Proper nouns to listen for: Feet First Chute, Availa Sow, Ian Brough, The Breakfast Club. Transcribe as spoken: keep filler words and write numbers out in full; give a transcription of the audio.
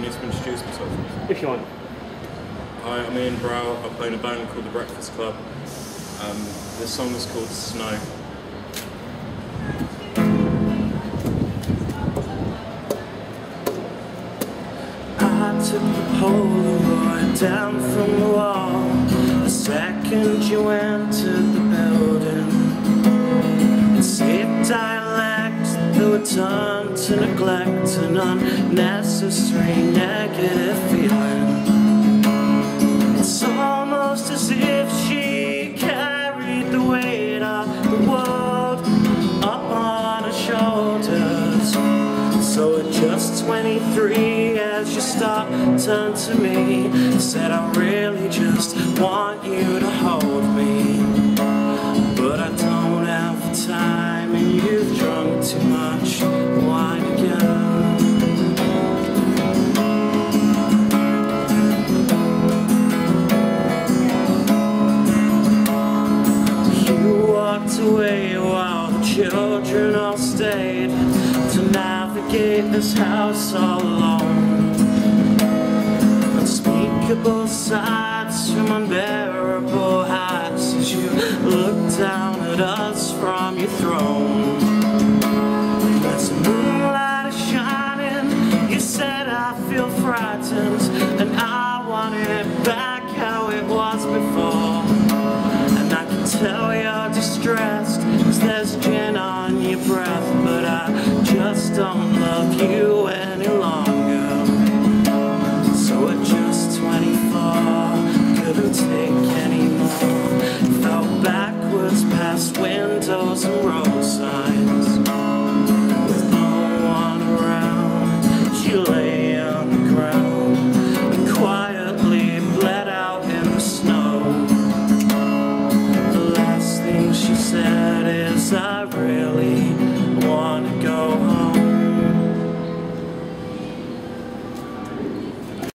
Do I need to introduce myself? If you want. Hi, I'm Ian Brough. I play in a band called The Breakfast Club. Um, this song is called Snow. I took the Polaroid down from the wall the second you entered the building. It seemed dialect, though it turned to neglect an unnecessary negative feeling. It's almost as if she carried the weight of the world up on her shoulders. So at just twenty-three, as you stopped, turned to me and said, I really just want you to hold me, but I don't have the time, and you've drunk too much wine again. You walked away while the children all stayed to navigate this house all alone. Unspeakable sights from unbearable heights as you look down at us from your throne. As the moonlight is shining, you said I feel frightened, and I want it back how it was before. And I can tell you're distressed, cause there's gin on your breath, but I just don't love you any longer. So at just twenty-four, couldn't take anymore. Fell backwards past windows and road signs. With no one around, she lay on the ground and quietly bled out in the snow. The last thing she said is, I really wanna go home.